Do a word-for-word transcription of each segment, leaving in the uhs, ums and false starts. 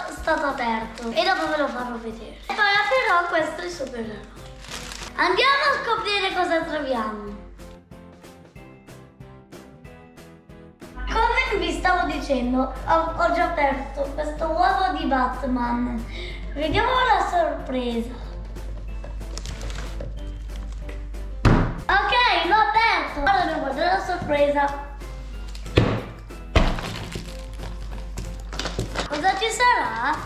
sono stato aperto e dopo ve lo farò vedere. E poi aprirò questo il supereroe. Andiamo a scoprire cosa troviamo. Come vi stavo dicendo, ho, ho già aperto questo uovo di Batman. Vediamo la sorpresa. Ok, l'ho aperto. Ora dobbiamo guardare la sorpresa. Cosa ci sarà?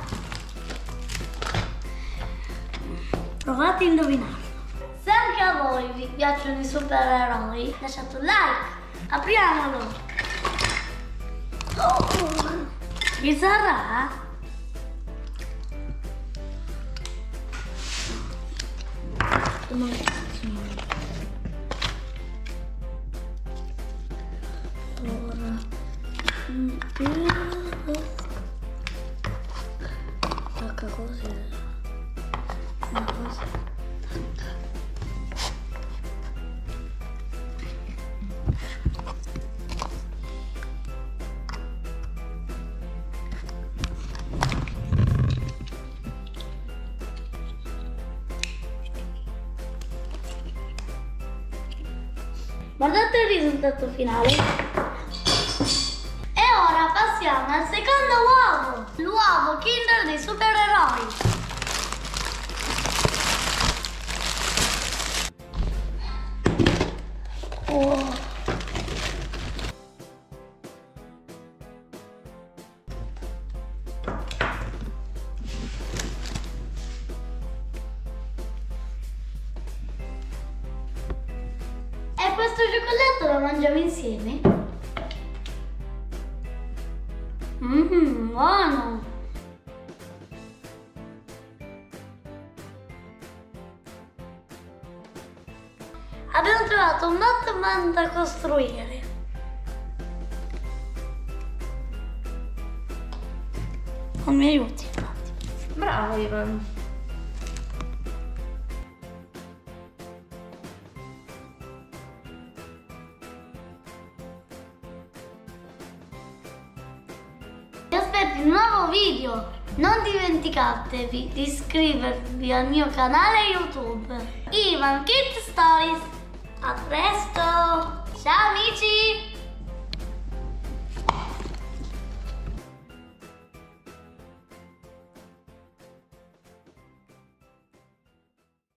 Provate a indovinarlo. Se anche a voi vi piacciono i supereroi, lasciate un like. Apriamolo. Oh. Ci sarà? Ora. Così. Una cosa. Guardate il risultato finale. E ora passiamo al secondo uovo, l'uovo Kinder dei supereroi. Oh. E questo cioccolato lo mangiamo insieme? Mmm, buono! Abbiamo trovato un Batman da costruire. Non mi aiuti, infatti. Bravo, Ivan. Vi aspetto un nuovo video. Non dimenticatevi di iscrivervi al mio canale YouTube Ivan Kids Stories. A presto! Ciao amici!